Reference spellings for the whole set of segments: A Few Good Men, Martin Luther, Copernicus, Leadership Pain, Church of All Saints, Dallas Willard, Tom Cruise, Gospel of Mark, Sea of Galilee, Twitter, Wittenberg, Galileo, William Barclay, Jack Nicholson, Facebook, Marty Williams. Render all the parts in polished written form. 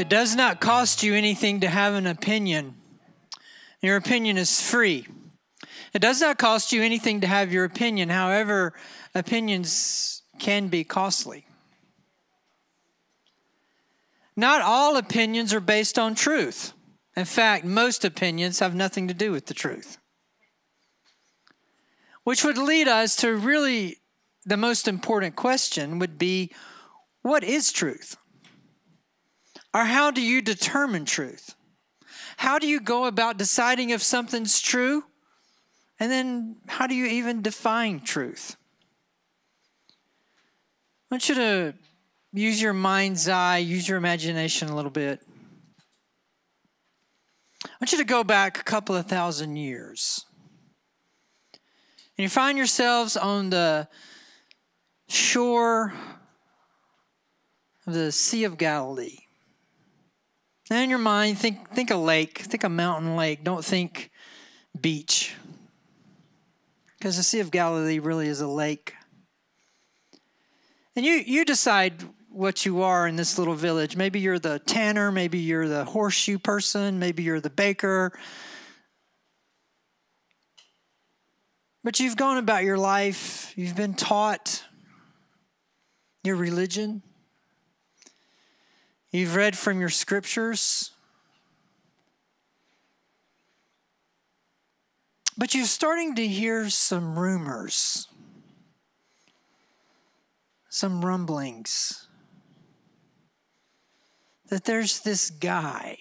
It does not cost you anything to have an opinion. Your opinion is free. It does not cost you anything to have your opinion. However, opinions can be costly. Not all opinions are based on truth. In fact, most opinions have nothing to do with the truth. Which would lead us to really the most important question would be, what is truth? Or how do you determine truth? How do you go about deciding if something's true? And then how do you even define truth? I want you to use your mind's eye, use your imagination a little bit. I want you to go back a couple of thousand years. And you find yourselves on the shore of the Sea of Galilee. Now in your mind, think a lake, think a mountain lake. Don't think beach. Because the Sea of Galilee really is a lake. And you decide what you are in this little village. Maybe you're the tanner, maybe you're the horseshoe person, maybe you're the baker. But you've gone about your life, you've been taught your religion. You've read from your scriptures. But you're starting to hear some rumors, some rumblings, that there's this guy.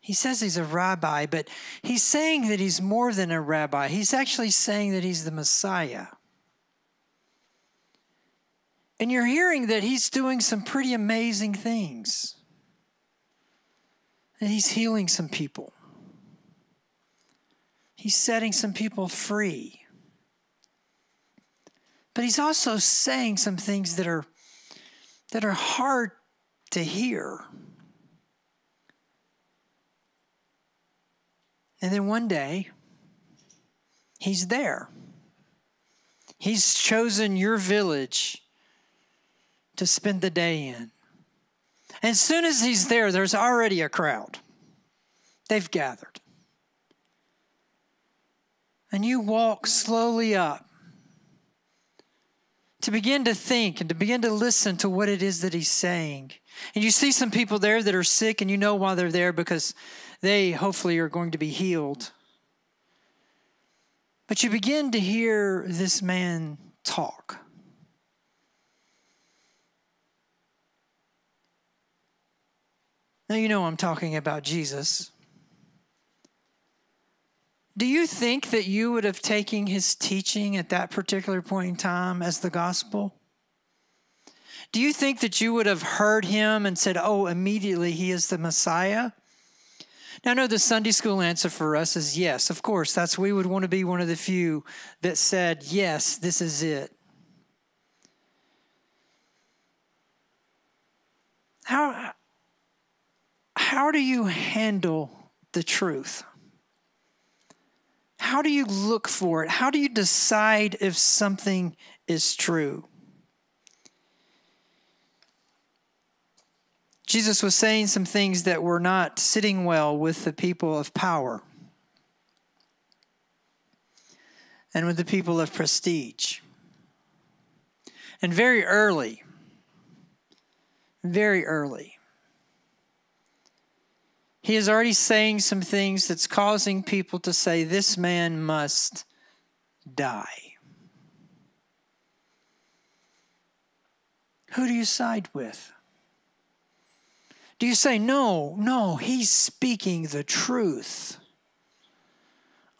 He says he's a rabbi, but he's saying that he's more than a rabbi. He's actually saying that he's the Messiah. And you're hearing that he's doing some pretty amazing things. And he's healing some people. He's setting some people free. But he's also saying some things that are hard to hear. And then one day, he's there. He's chosen your village to spend the day in. And as soon as he's there, there's already a crowd. They've gathered. And you walk slowly up to begin to think and to begin to listen to what it is that he's saying. And you see some people there that are sick, and you know why they're there, because they hopefully are going to be healed. But you begin to hear this man talk. Now, you know I'm talking about Jesus. Do you think that you would have taken his teaching at that particular point in time as the gospel? Do you think that you would have heard him and said, oh, immediately he is the Messiah? Now, I know the Sunday school answer for us is yes, of course. That's we would want to be one of the few that said, yes, this is it. How do you handle the truth? How do you look for it? How do you decide if something is true? Jesus was saying some things that were not sitting well with the people of power and with the people of prestige. And very early, he is already saying some things that's causing people to say, this man must die. Who do you side with? Do you say, no, he's speaking the truth?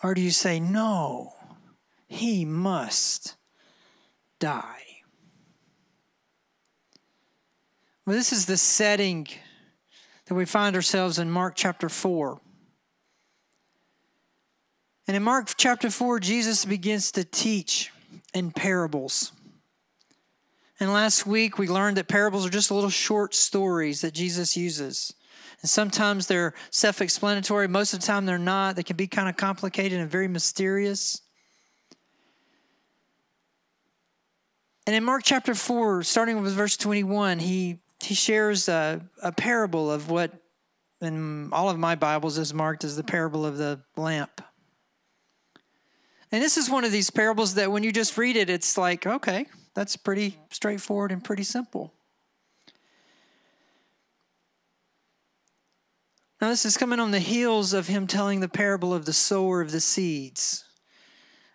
Or do you say, no, he must die? Well, this is the setting that we find ourselves in Mark chapter 4. And in Mark chapter 4, Jesus begins to teach in parables. And last week, we learned that parables are just little short stories that Jesus uses. And sometimes they're self-explanatory. Most of the time, they're not. They can be kind of complicated and very mysterious. And in Mark chapter 4, starting with verse 21, he he shares a parable of what in all of my Bibles is marked as the parable of the lamp. And this is one of these parables that when you just read it, it's like, okay, that's pretty straightforward and pretty simple. Now, this is coming on the heels of him telling the parable of the sower of the seeds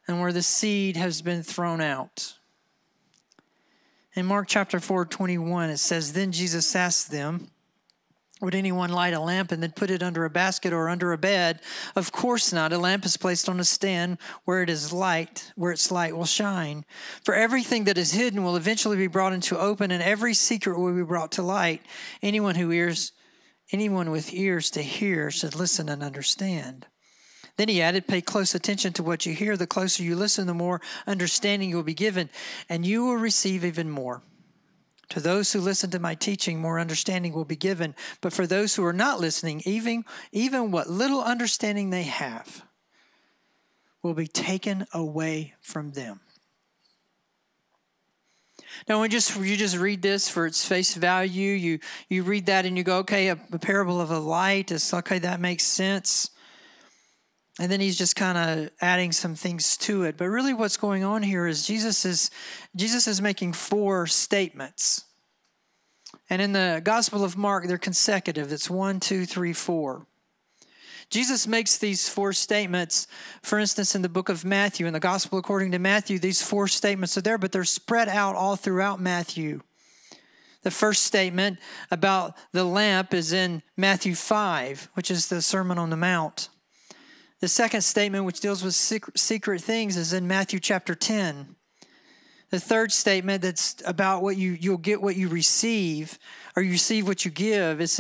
and where the seed has been thrown out. In Mark chapter 4:21, it says, "Then Jesus asked them, 'Would anyone light a lamp and then put it under a basket or under a bed? Of course not. A lamp is placed on a stand where it is light, where its light will shine. For everything that is hidden will eventually be brought into open, and every secret will be brought to light. Anyone with ears to hear should listen and understand.'" Then he added, "Pay close attention to what you hear. The closer you listen, the more understanding you will be given, and you will receive even more. To those who listen to my teaching, more understanding will be given. But for those who are not listening, even what little understanding they have will be taken away from them." Now, when you just read this for its face value, you read that and you go, okay, a parable of a light, is okay, that makes sense. And then he's just kind of adding some things to it. But really what's going on here is Jesus is making four statements. And in the Gospel of Mark, they're consecutive. It's 1, 2, 3, 4. Jesus makes these four statements. For instance, in the book of Matthew, in the Gospel according to Matthew, these four statements are there, but they're spread out all throughout Matthew. The first statement about the lamp is in Matthew 5, which is the Sermon on the Mount. The second statement, which deals with secret things, is in Matthew chapter 10. The third statement that's about what you'll get what you receive, or you receive what you give, it's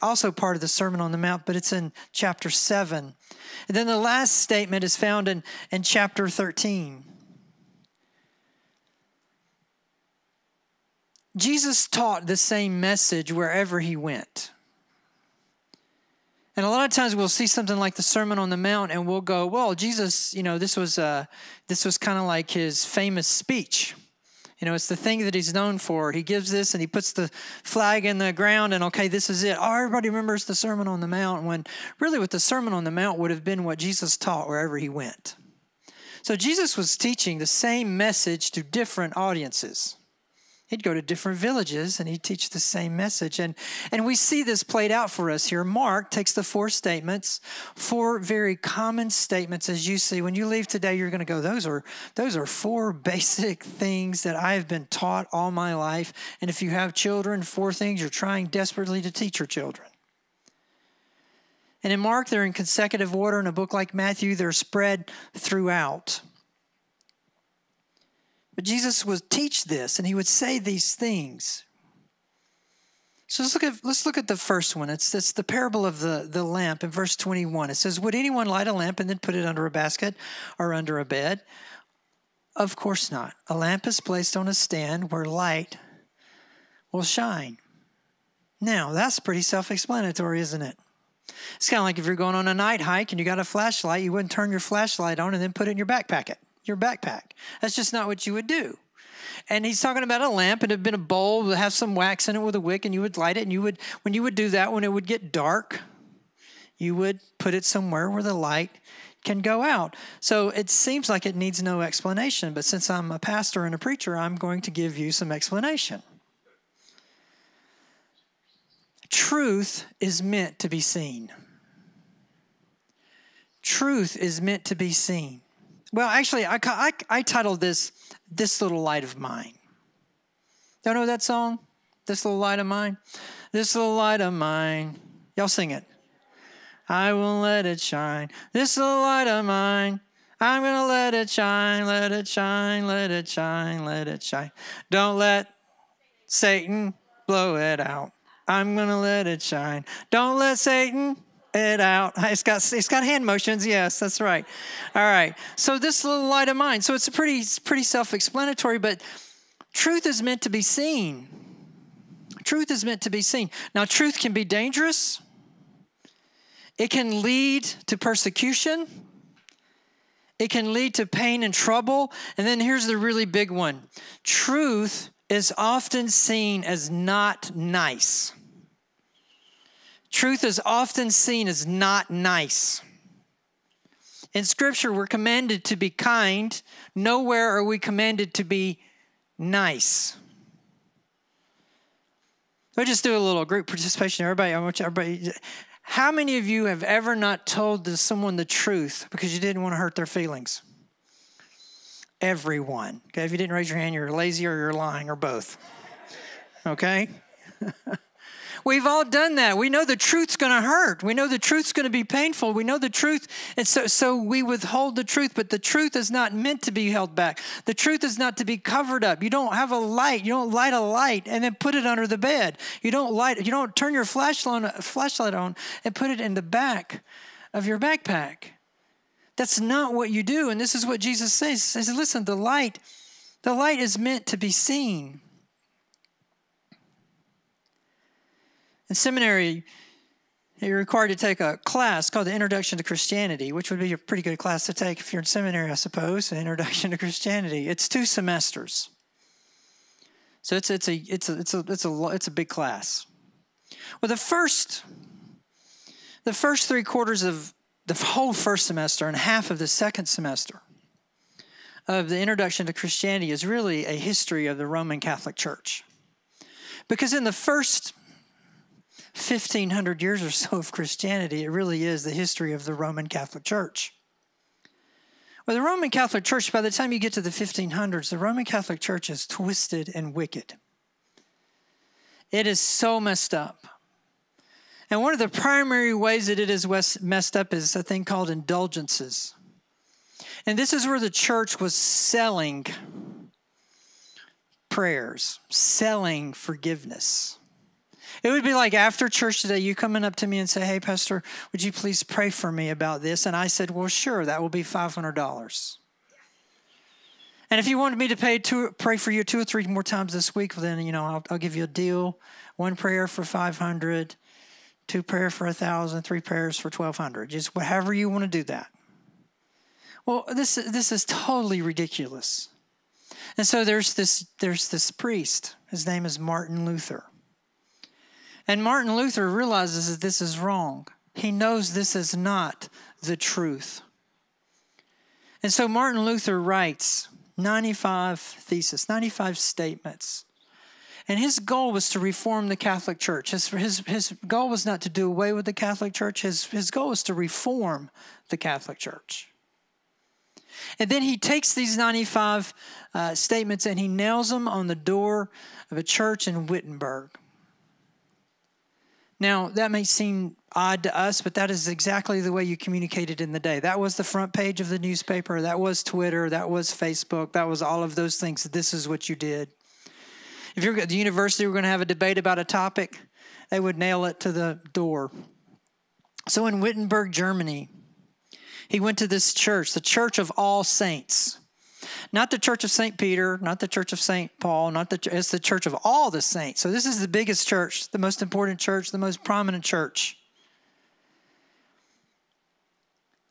also part of the Sermon on the Mount, but it's in chapter 7. And then the last statement is found in chapter 13. Jesus taught the same message wherever he went. And a lot of times we'll see something like the Sermon on the Mount and we'll go, well, Jesus, this was kind of like his famous speech. You know, it's the thing that he's known for. He gives this and he puts the flag in the ground and, okay, this is it. Oh, everybody remembers the Sermon on the Mount, when really what the Sermon on the Mount would have been what Jesus taught wherever he went. So Jesus was teaching the same message to different audiences. He'd go to different villages and he'd teach the same message. And we see this played out for us here. Mark takes the four statements, four very common statements, as you see. When you leave today, you're going to go, those are four basic things that I have been taught all my life. And if you have children, four things you're trying desperately to teach your children. And in Mark, they're in consecutive order. In a book like Matthew, they're spread throughout. But Jesus would teach this, and he would say these things. So let's look at the first one. It's the parable of the lamp in verse 21. It says, "Would anyone light a lamp and then put it under a basket or under a bed? Of course not. A lamp is placed on a stand where light will shine." Now, that's pretty self-explanatory, isn't it? It's kind of like if you're going on a night hike and you got a flashlight, you wouldn't turn your flashlight on and then put it in your backpack. That's just not what you would do. And he's talking about a lamp, and it'd been a bowl that have some wax in it with a wick, and you would light it, and when you would do that, when it would get dark, you would put it somewhere where the light can go out. So it seems like it needs no explanation, but since I'm a pastor and a preacher, I'm going to give you some explanation. Truth is meant to be seen. Truth is meant to be seen. Well, actually, I titled this, "This Little Light of Mine." Don't know that song? "This Little Light of Mine." This little light of mine. Y'all sing it. I will let it shine. This little light of mine. I'm going to let it shine, let it shine, let it shine, let it shine. Don't let Satan blow it out. I'm going to let it shine. Don't let Satan it out. It's got hand motions. Yes, that's right. All right. So this little light of mine. So it's pretty self-explanatory, but truth is meant to be seen. Truth is meant to be seen. Now, truth can be dangerous. It can lead to persecution. It can lead to pain and trouble. And then here's the really big one. Truth is often seen as not nice. Truth is often seen as not nice. In Scripture, we're commanded to be kind. Nowhere are we commanded to be nice. We'll just do a little group participation. Everybody, I want you, everybody. How many of you have ever not told someone the truth because you didn't want to hurt their feelings? Everyone. Okay, if you didn't raise your hand, you're lazy or you're lying or both. Okay? We've all done that. We know the truth's going to hurt. We know the truth's going to be painful. We know the truth. And so we withhold the truth, but the truth is not meant to be held back. The truth is not to be covered up. You don't have a light. You don't light a light and then put it under the bed. You don't turn your flashlight on and put it in the back of your backpack. That's not what you do. And this is what Jesus says. He says, listen, the light is meant to be seen. In seminary, you're required to take a class called the Introduction to Christianity, which would be a pretty good class to take if you're in seminary, I suppose, an Introduction to Christianity. It's 2 semesters. So it's a big class. Well, the first 3/4 of the whole first semester and half of the second semester of the Introduction to Christianity is really a history of the Roman Catholic Church. Because in the first 1,500 years or so of Christianity, it really is the history of the Roman Catholic Church. Well, the Roman Catholic Church, by the time you get to the 1500s, the Roman Catholic Church is twisted and wicked. It is so messed up. And one of the primary ways that it is messed up is a thing called indulgences. And this is where the church was selling prayers, selling forgiveness. It would be like after church today, you coming up to me and say, hey, Pastor, would you please pray for me about this? And I said, well, sure, that will be $500. And if you wanted me to pray for you 2 or 3 more times this week, then, you know, I'll give you a deal. 1 prayer for $500, 2 prayer for $1,000, 3 prayers for $1,200. Just however you want to do that. Well, this is totally ridiculous. And so there's this priest. His name is Martin Luther. And Martin Luther realizes that this is wrong. He knows this is not the truth. And so Martin Luther writes 95 theses, 95 statements. And his goal was to reform the Catholic Church. His goal was not to do away with the Catholic Church. His goal was to reform the Catholic Church. And then he takes these 95 statements and he nails them on the door of a church in Wittenberg. Now, that may seem odd to us, but that is exactly the way you communicated in the day. That was the front page of the newspaper. That was Twitter. That was Facebook. That was all of those things. This is what you did. If you're at the university, we're going to have a debate about a topic, they would nail it to the door. So in Wittenberg, Germany, he went to this church, the Church of All Saints. Not the Church of St. Peter, not the Church of St. Paul, it's the Church of all the saints. So this is the biggest church, the most important church, the most prominent church.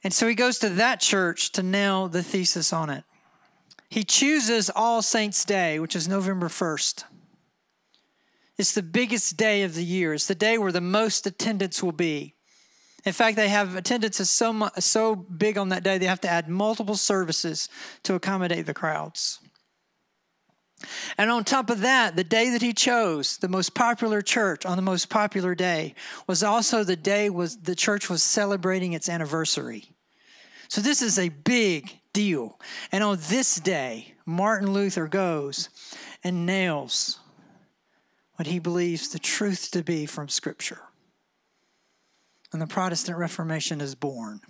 And so he goes to that church to nail the thesis on it. He chooses All Saints' Day, which is November 1st. It's the biggest day of the year. It's the day where the most attendance will be. In fact, they have attendance is so big on that day, they have to add multiple services to accommodate the crowds. And on top of that, the day that he chose, the most popular church on the most popular day, was also the day the church was celebrating its anniversary. So this is a big deal. And on this day, Martin Luther goes and nails what he believes the truth to be from Scripture. And the Protestant Reformation is born.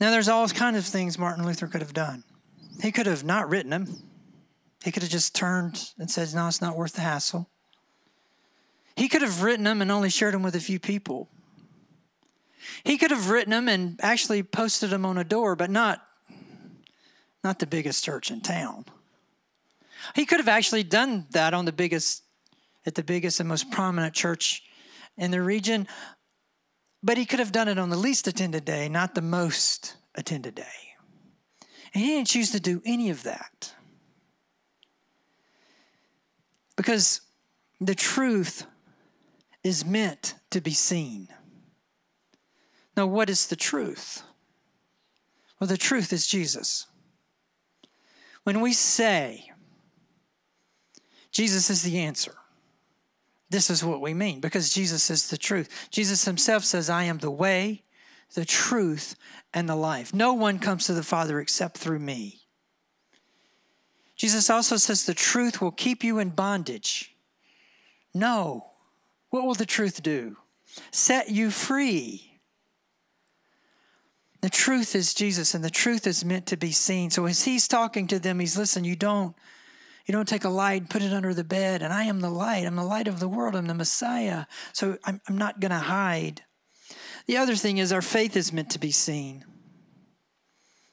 Now, there's all kinds of things Martin Luther could have done. He could have not written them. He could have just turned and said, no, it's not worth the hassle. He could have written them and only shared them with a few people. He could have written them and actually posted them on a door, but not the biggest church in town. He could have actually done that on at the biggest and most prominent church in the region. But he could have done it on the least attended day, not the most attended day. And he didn't choose to do any of that. Because the truth is meant to be seen. Now, what is the truth? Well, the truth is Jesus. When we say Jesus is the answer, this is what we mean, because Jesus is the truth. Jesus himself says, I am the way, the truth, and the life. No one comes to the Father except through me. Jesus also says the truth will keep you in bondage. No. What will the truth do? Set you free. The truth is Jesus, and the truth is meant to be seen. So as he's talking to them, he's, listen, you don't take a light and put it under the bed, and I am the light. I'm the light of the world. I'm the Messiah. So I'm not going to hide. The other thing is our faith is meant to be seen.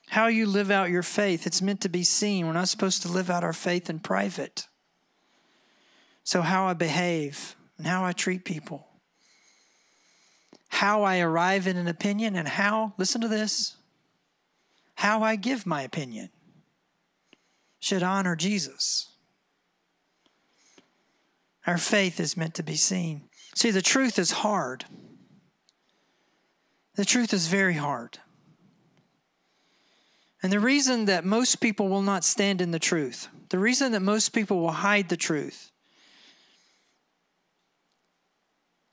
How you live out your faith, it's meant to be seen. We're not supposed to live out our faith in private. So how I behave and how I treat people, how I arrive in an opinion, and how, listen to this, how I give my opinion should honor Jesus. Our faith is meant to be seen. See, the truth is hard. The truth is very hard. And the reason that most people will not stand in the truth, the reason that most people will hide the truth,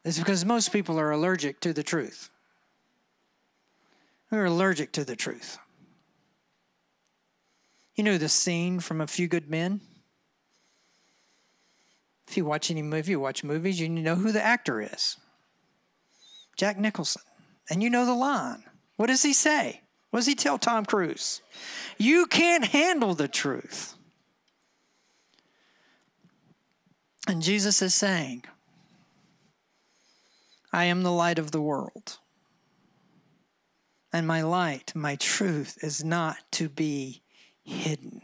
is because most people are allergic to the truth. We're allergic to the truth. You know the scene from A Few Good Men? If you watch any movie, you watch movies, you know who the actor is. Jack Nicholson. And you know the line. What does he say? What does he tell Tom Cruise? You can't handle the truth. And Jesus is saying, I am the light of the world. And my light, my truth, is not to be hidden.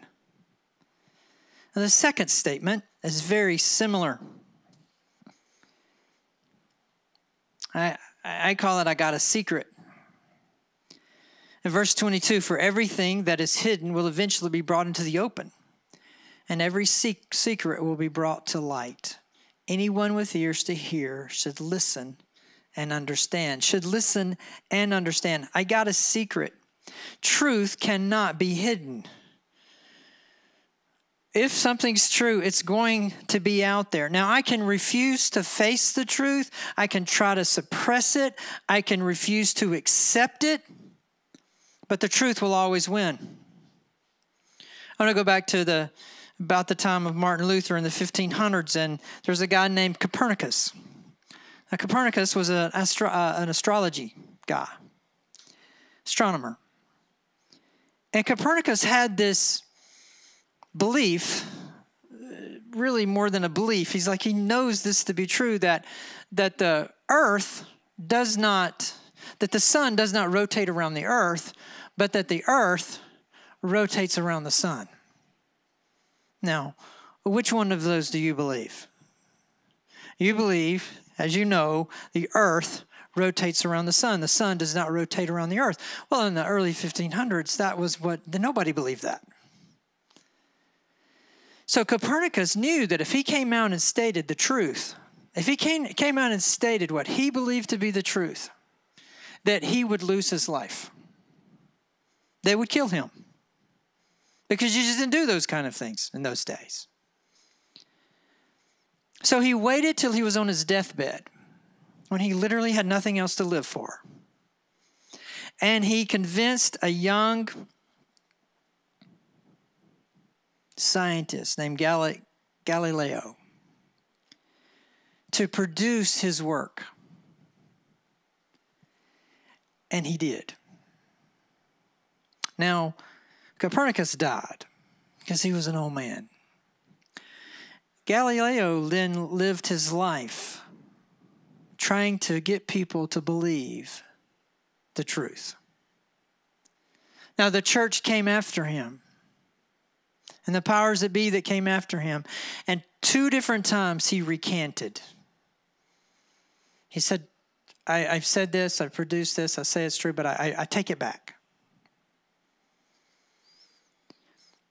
Now, the second statement is very similar. I call it, I got a secret. In verse 22, for everything that is hidden will eventually be brought into the open, and every secret will be brought to light. Anyone with ears to hear should listen and understand. Should listen and understand. I got a secret. Truth cannot be hidden. If something's true, it's going to be out there. Now, I can refuse to face the truth. I can try to suppress it. I can refuse to accept it. But the truth will always win. I want to go back to about the time of Martin Luther in the 1500s, and there's a guy named Copernicus. Now, Copernicus was an astrology guy, astronomer. And Copernicus had this belief, really more than a belief, he's like, he knows this to be true, that the earth does not, that the sun does not rotate around the earth, but that the earth rotates around the sun. Now, which one of those do you believe? You believe, as you know, the earth rotates around the sun. The sun does not rotate around the earth. Well, in the early 1500s, that was what, nobody believed that. So Copernicus knew that if he came out and stated the truth, if he came out and stated what he believed to be the truth, that he would lose his life. They would kill him. Because you just didn't do those kind of things in those days. So he waited till he was on his deathbed, when he literally had nothing else to live for. And he convinced a young scientist named Galileo to produce his work. And he did. Now, Copernicus died because he was an old man. Galileo then lived his life trying to get people to believe the truth. Now, the church came after him, and the powers that be that came after him. And two different times he recanted. He said, I've said this, I've produced this, I say it's true, but I take it back.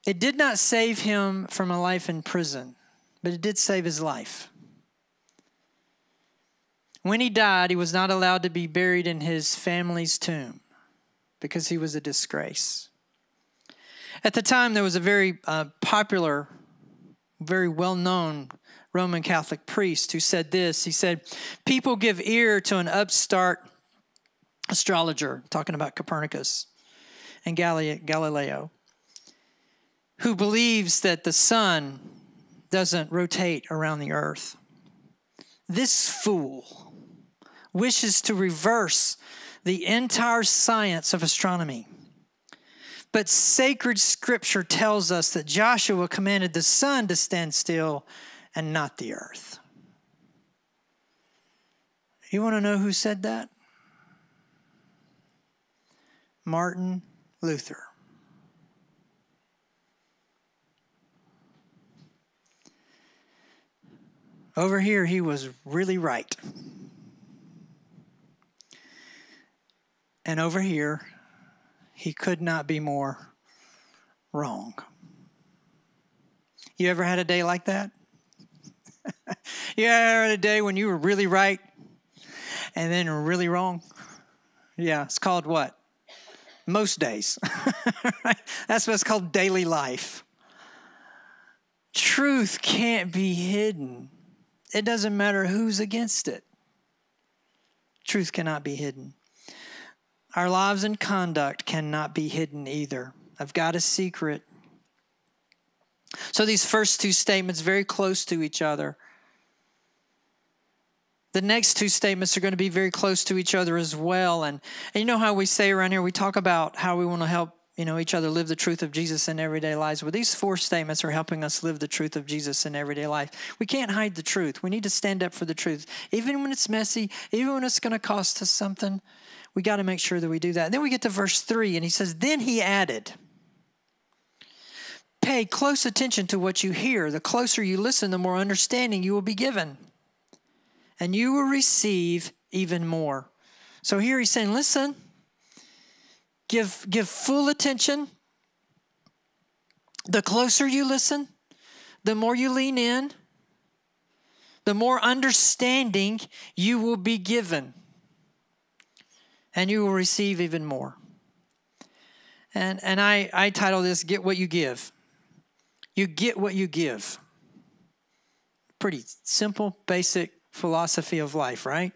It did not save him from a life in prison, but it did save his life. When he died, he was not allowed to be buried in his family's tomb because he was a disgrace. At the time, there was a very popular, very well-known Roman Catholic priest who said this. He said, people give ear to an upstart astrologer, talking about Copernicus and Galileo, who believes that the sun doesn't rotate around the earth. This fool wishes to reverse the entire science of astronomy. But sacred scripture tells us that Joshua commanded the sun to stand still and not the earth. You want to know who said that? Martin Luther. Over here, he was really right. And over here, he could not be more wrong. You ever had a day like that? You ever had a day when you were really right and then really wrong? Yeah, it's called what? Most days. Right? That's what's called daily life. Truth can't be hidden. It doesn't matter who's against it. Truth cannot be hidden. Our lives and conduct cannot be hidden either. I've got a secret. So these first two statements, very close to each other. The next two statements are going to be very close to each other as well. And you know how we say around here, we talk about how we want to help each other live the truth of Jesus in everyday lives. Well, these four statements are helping us live the truth of Jesus in everyday life. We can't hide the truth. We need to stand up for the truth. Even when it's messy, even when it's going to cost us something, we got to make sure that we do that. And then we get to verse 3, and he says, then he added, pay close attention to what you hear. The closer you listen, the more understanding you will be given, and you will receive even more. So here he's saying, listen. Give full attention. The closer you listen, the more you lean in, the more understanding you will be given. And you will receive even more. And I title this, Get What You Give. You get what you give. Pretty simple, basic philosophy of life, right?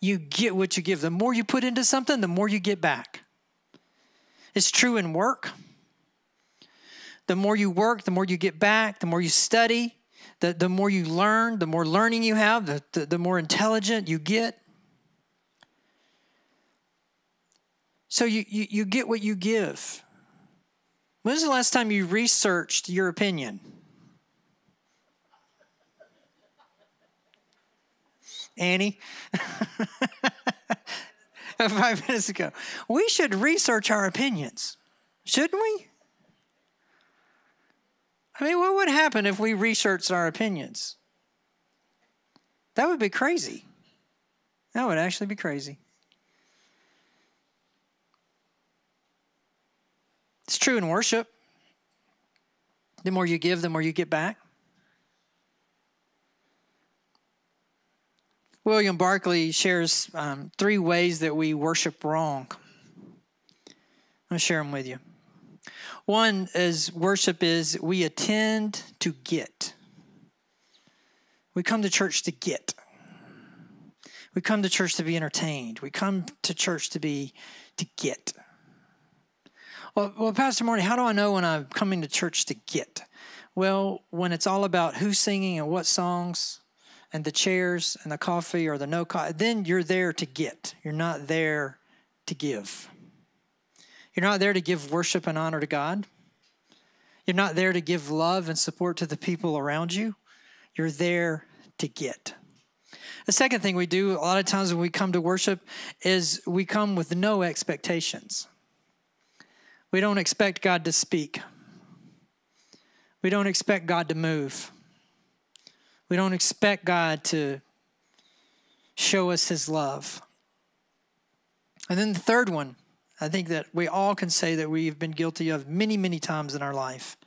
You get what you give. The more you put into something, the more you get back. It's true in work. The more you work, the more you get back, the more you study, the more you learn, the more learning you have, the more intelligent you get. So you get what you give. When was the last time you researched your opinion? Annie? 5 minutes ago. We should research our opinions, shouldn't we? I mean, what would happen if we researched our opinions? That would be crazy. That would actually be crazy. It's true in worship. The more you give, the more you get back. William Barclay shares 3 ways that we worship wrong. I'll share them with you. One is worship is we attend to get. We come to church to get. We come to church to be entertained. We come to church to get. Well, Pastor Marty, how do I know when I'm coming to church to get? Well, when it's all about who's singing and what songs, and the chairs and the coffee or the no coffee, then you're there to get. You're not there to give. You're not there to give worship and honor to God. You're not there to give love and support to the people around you. You're there to get. The second thing we do a lot of times when we come to worship is we come with no expectations. We don't expect God to speak. We don't expect God to move. We don't expect God to show us his love. And then the third one, I think that we all can say that we've been guilty of many, many times in our life.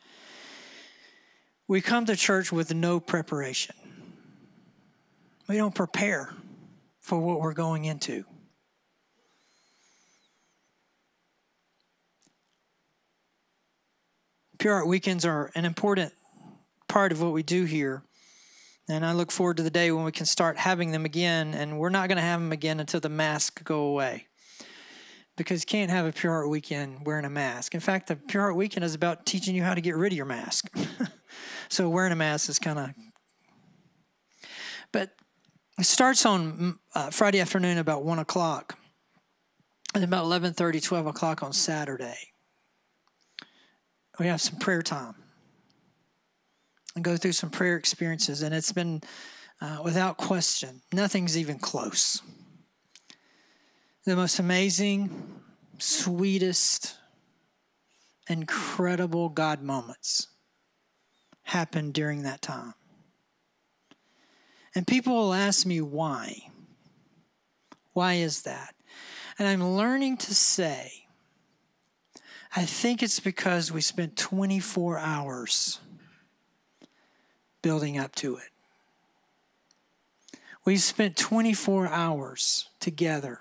We come to church with no preparation. We don't prepare for what we're going into. Pure Art Weekends are an important part of what we do here. And I look forward to the day when we can start having them again. And we're not going to have them again until the masks go away. Because you can't have a Pure Art Weekend wearing a mask. In fact, the Pure Art Weekend is about teaching you how to get rid of your mask. So wearing a mask is kind of... But it starts on Friday afternoon about 1 o'clock. And about 11:30, 12 o'clock on Saturday. We have some prayer time. And go through some prayer experiences. And it's been, without question, nothing's even close. The most amazing, sweetest, incredible God moments happened during that time. And people will ask me why. Why is that? And I'm learning to say, I think it's because we spent 24 hours building up to it. We've spent 24 hours together,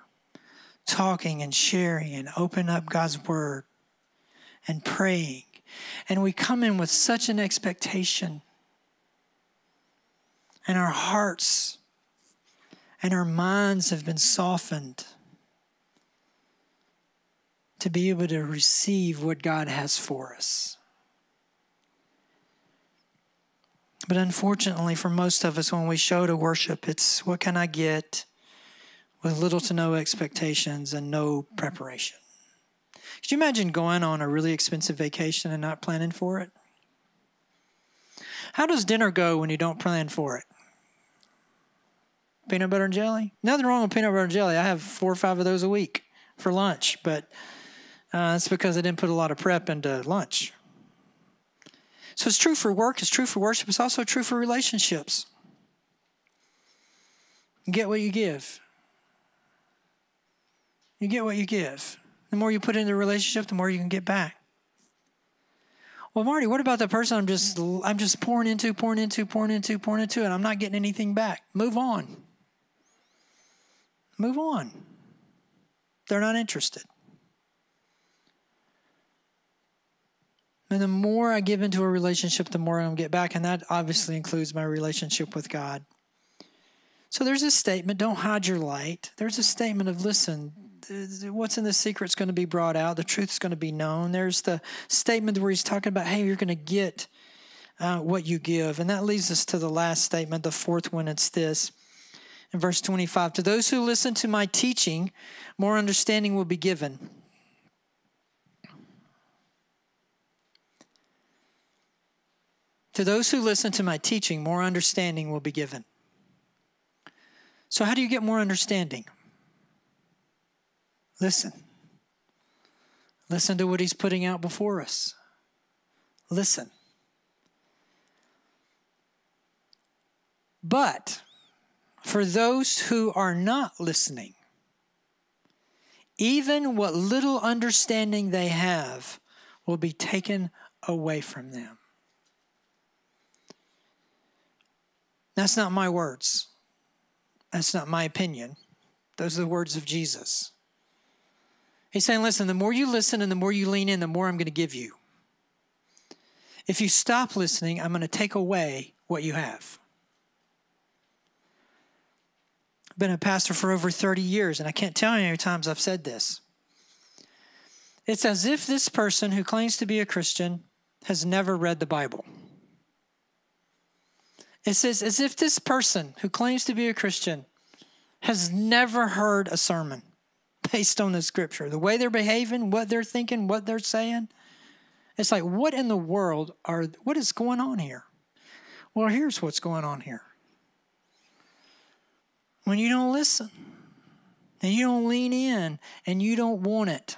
talking and sharing and opening up God's word and praying. And we come in with such an expectation. And our hearts and our minds have been softened to be able to receive what God has for us. But unfortunately for most of us, when we show to worship, it's what can I get? With little to no expectations and no preparation. Could you imagine going on a really expensive vacation and not planning for it? How does dinner go when you don't plan for it? Peanut butter and jelly? Nothing wrong with peanut butter and jelly. I have 4 or 5 of those a week for lunch, but that's because I didn't put a lot of prep into lunch. So it's true for work, it's true for worship, it's also true for relationships. You get what you give. You get what you give. The more you put into a relationship, the more you can get back. Well, Marty, what about the person I'm just pouring into, and I'm not getting anything back? Move on. Move on. They're not interested. And the more I give into a relationship, the more I'm going to get back, and that obviously includes my relationship with God. So there's a statement, don't hide your light. There's a statement of, listen, what's in the secret is going to be brought out. The truth is going to be known. There's the statement where he's talking about, hey, you're going to get what you give. And that leads us to the last statement, the fourth one. It's this. In verse 25, to those who listen to my teaching, more understanding will be given. To those who listen to my teaching, more understanding will be given. So how do you get more understanding? Listen. Listen to what he's putting out before us. Listen. But for those who are not listening, even what little understanding they have will be taken away from them. That's not my words. That's not my opinion. Those are the words of Jesus. He's saying, listen, the more you listen and the more you lean in, the more I'm going to give you. If you stop listening, I'm going to take away what you have. I've been a pastor for over 30 years, and I can't tell you how many times I've said this. It's as if this person who claims to be a Christian has never read the Bible. It says, as if this person who claims to be a Christian has never heard a sermon. Based on the scripture, the way they're behaving, what they're thinking, what they're saying. It's like, what in the world what is going on here? Well, here's what's going on here. When you don't listen and you don't lean in and you don't want it,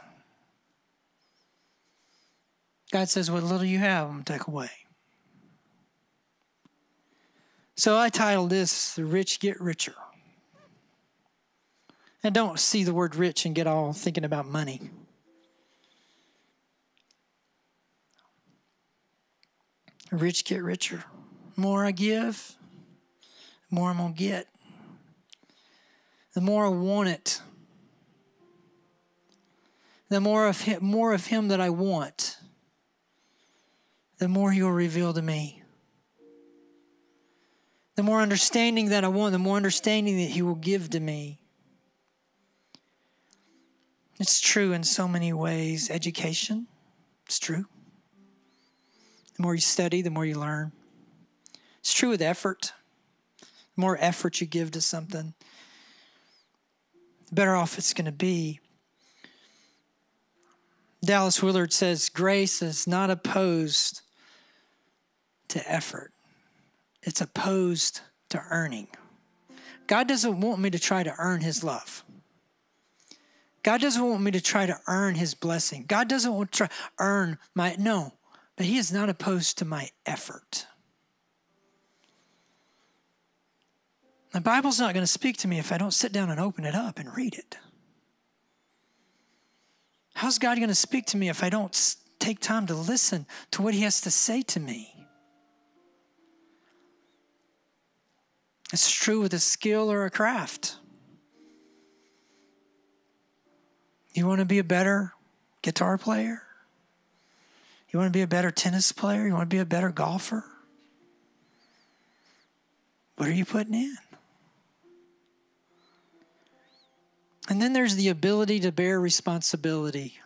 God says, what little you have, I'm going to take away. So I titled this, The Rich Get Richer. And don't see the word rich and get all thinking about money. The rich get richer. The more I give, the more I'm going to get. The more I want it. The more of him that I want, the more he'll reveal to me. The more understanding that I want, the more understanding that he will give to me. It's true in so many ways. Education, it's true. The more you study, the more you learn. It's true with effort. The more effort you give to something, the better off it's going to be. Dallas Willard says, grace is not opposed to effort. It's opposed to earning. God doesn't want me to try to earn his love. God doesn't want me to try to earn his blessing. God doesn't want to try to earn my, no, but he is not opposed to my effort. The Bible's not going to speak to me if I don't sit down and open it up and read it. How's God going to speak to me if I don't take time to listen to what he has to say to me? It's true with a skill or a craft. You want to be a better guitar player? You want to be a better tennis player? You want to be a better golfer? What are you putting in? And then there's the ability to bear responsibility.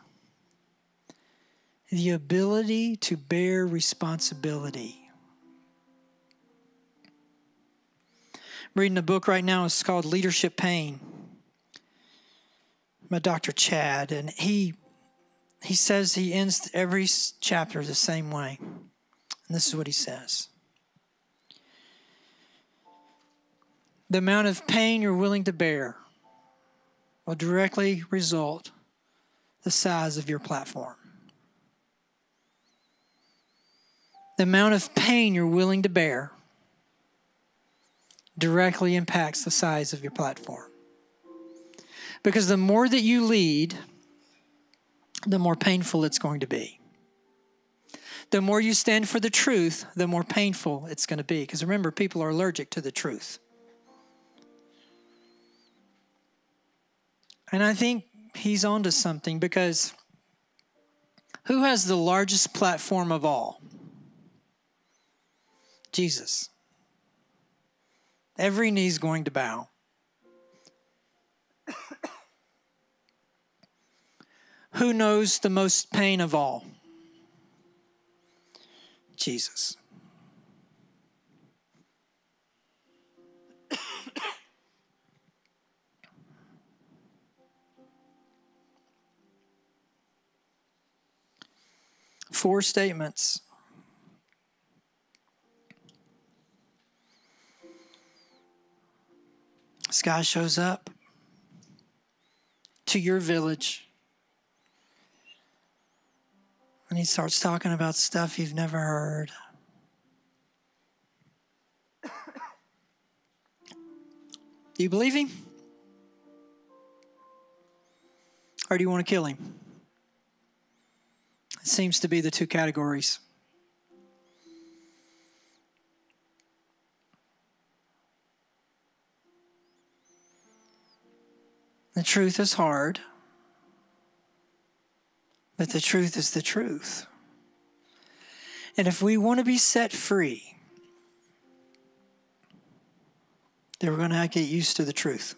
The ability to bear responsibility. I'm reading a book right now. It's called Leadership Pain by Dr. Chad. And he says he ends every chapter the same way. And this is what he says. The amount of pain you're willing to bear will directly result the size of your platform. The amount of pain you're willing to bear directly impacts the size of your platform. Because the more that you lead, the more painful it's going to be. The more you stand for the truth, the more painful it's going to be. Because remember, people are allergic to the truth. And I think he's onto something, because who has the largest platform of all? Jesus. Every knee's going to bow. Who knows the most pain of all? Jesus. Four statements. This guy shows up to your village and he starts talking about stuff you've never heard. Do you believe him? Or do you want to kill him? Seems to be the two categories. The truth is hard, but the truth is the truth. And if we want to be set free, then we're going to have to get used to the truth.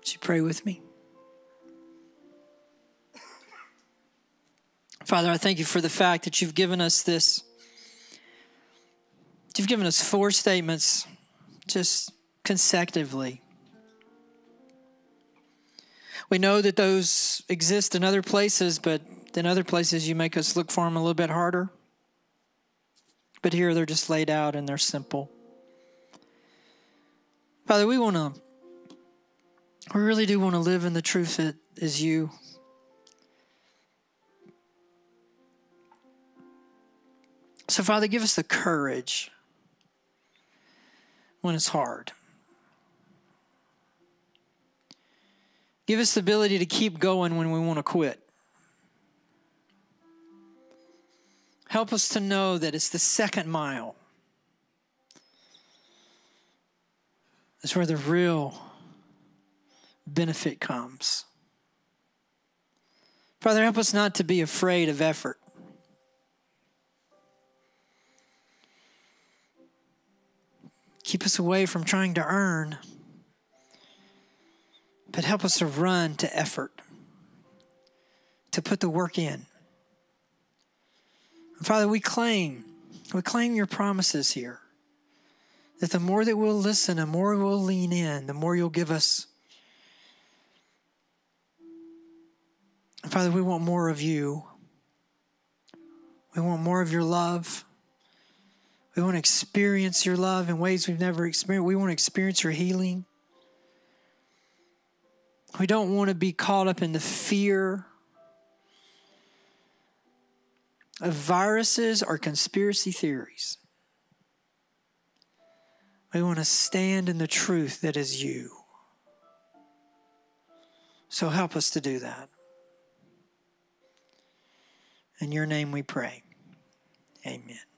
Would you pray with me? Father, I thank you for the fact that you've given us this. You've given us four statements just consecutively. We know that those exist in other places, but in other places you make us look for them a little bit harder. But here they're just laid out and they're simple. Father, we really do want to live in the truth that is you. So, Father, give us the courage when it's hard. Give us the ability to keep going when we want to quit. Help us to know that it's the second mile. It's where the real benefit comes. Father, help us not to be afraid of effort. Keep us away from trying to earn, but help us to run to effort, to put the work in. And Father, we claim your promises here, that the more that we'll listen, the more we'll lean in, the more you'll give us. And Father, we want more of you. We want more of your love. We want to experience your love in ways we've never experienced. We want to experience your healing. We don't want to be caught up in the fear of viruses or conspiracy theories. We want to stand in the truth that is you. So help us to do that. In your name we pray. Amen.